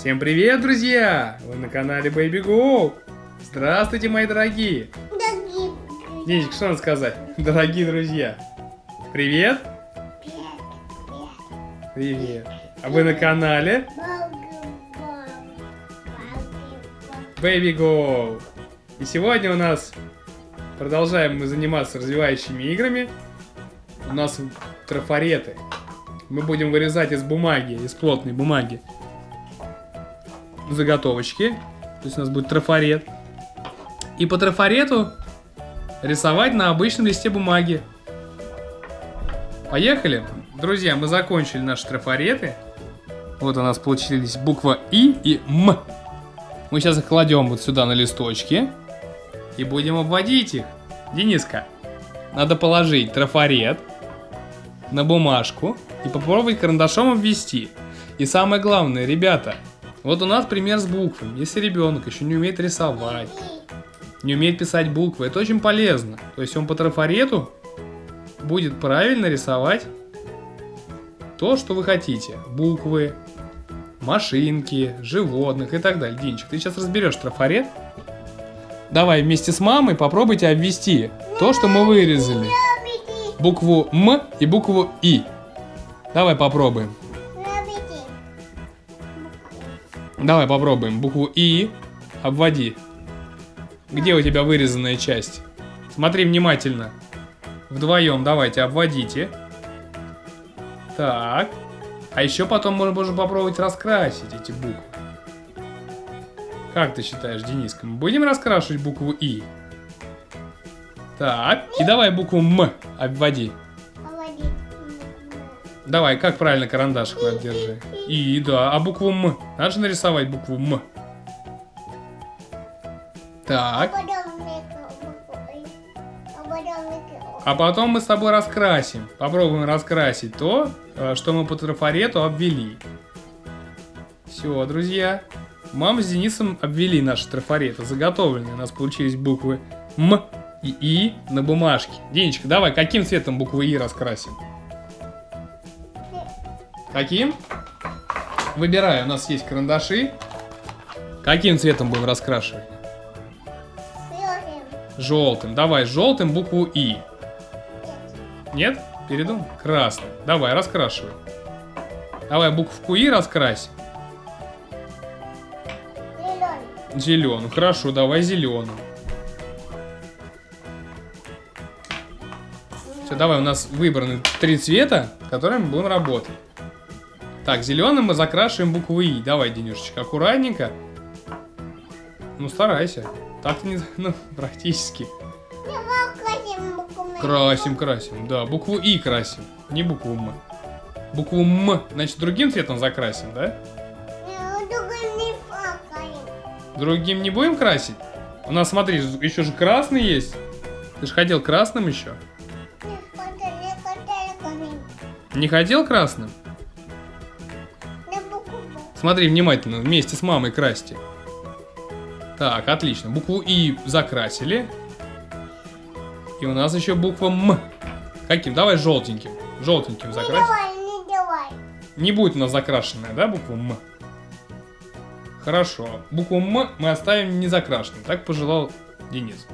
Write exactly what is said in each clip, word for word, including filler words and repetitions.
Всем привет, друзья! Вы на канале Baby Go! Здравствуйте, мои дорогие! Дорогие друзья! Денечка, что надо сказать? Дорогие друзья! Привет! Привет! Привет! А вы на канале Baby Go! И сегодня у нас продолжаем мы заниматься развивающими играми. У нас трафареты. Мы будем вырезать из бумаги, из плотной бумаги, заготовочки. То есть у нас будет трафарет. И по трафарету рисовать на обычном листе бумаги. Поехали! Друзья, мы закончили наши трафареты. Вот у нас получились буква И и М. Мы сейчас их кладем вот сюда на листочки. И будем обводить их. Дениска, надо положить трафарет на бумажку и попробовать карандашом обвести. И самое главное, ребята, вот у нас пример с буквами. Если ребенок еще не умеет рисовать, не умеет писать буквы, это очень полезно. То есть он по трафарету будет правильно рисовать то, что вы хотите. Буквы, машинки, животных и так далее. Динчик, ты сейчас разберешь трафарет. Давай вместе с мамой попробуйте обвести то, что мы вырезали. Букву М и букву И. Давай попробуем. Давай попробуем. Букву И обводи. Где у тебя вырезанная часть? Смотри внимательно. Вдвоем давайте обводите. Так. А еще потом мы можем попробовать раскрасить эти буквы. Как ты считаешь, Дениска, мы будем раскрашивать букву И? Так. И давай букву М обводи. Давай, как правильно карандашик держи? И, да, а букву М? Надо же нарисовать букву М. Так. А потом мы с тобой раскрасим. Попробуем раскрасить то, что мы по трафарету обвели. Все, друзья. Мама с Денисом обвели наши трафареты, заготовленные. У нас получились буквы М и И на бумажке. Денечка, давай, каким цветом букву И раскрасим? Каким? Выбирай, у нас есть карандаши. Каким цветом будем раскрашивать? Желтым. Желтым. Давай, желтым букву И. Нет? Нет? Передумал? Красным. Давай, раскрашивай. Давай букву И раскрась. Зеленым. Зеленым. Хорошо, давай зеленым. Все, давай, у нас выбраны три цвета, которыми будем работать. Так, зеленым мы закрашиваем букву И. Давай, Денюшечек, аккуратненько. Ну, старайся. Так-то не... Ну, практически. Красим, красим. Да, букву И красим. Не букву М. Букву М. Значит, другим цветом закрасим, да? Другим не будем красить? У нас, смотри, еще же красный есть. Ты же хотел красным еще. Не хотел красным? Смотри внимательно, вместе с мамой красьте. Так, отлично. Букву И закрасили. И у нас еще буква М. Каким? Давай желтеньким. Желтеньким закрасим. Не давай, не давай. Не будет у нас закрашенная, да, буква М? Хорошо. Букву М мы оставим не закрашенной. Так пожелал Денис.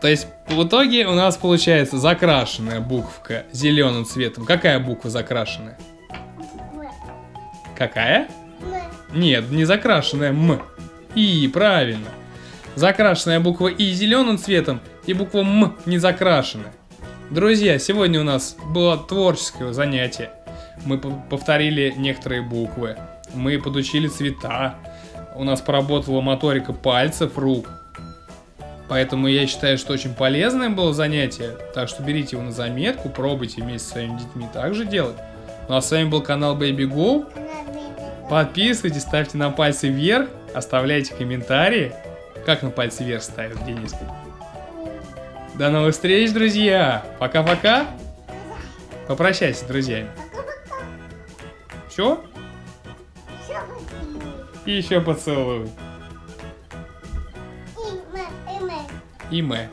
То есть в итоге у нас получается закрашенная буквка зеленым цветом. Какая буква закрашенная? Какая? М. Нет, не закрашенная М. И, правильно. Закрашенная буква И зеленым цветом и буква М не закрашенная. Друзья, сегодня у нас было творческое занятие. Мы повторили некоторые буквы. Мы подучили цвета. У нас поработала моторика пальцев, рук. Поэтому я считаю, что очень полезное было занятие. Так что берите его на заметку, пробуйте вместе со своими детьми также делать. Ну а с вами был канал Baby Go. Подписывайтесь, ставьте нам пальцы вверх, оставляйте комментарии. Как на пальцы вверх ставят, Денис? До новых встреч, друзья! Пока-пока! Попрощайся с друзьями. Все? И еще поцелуй. И мы.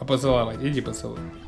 А поцеловать? Иди поцелуй.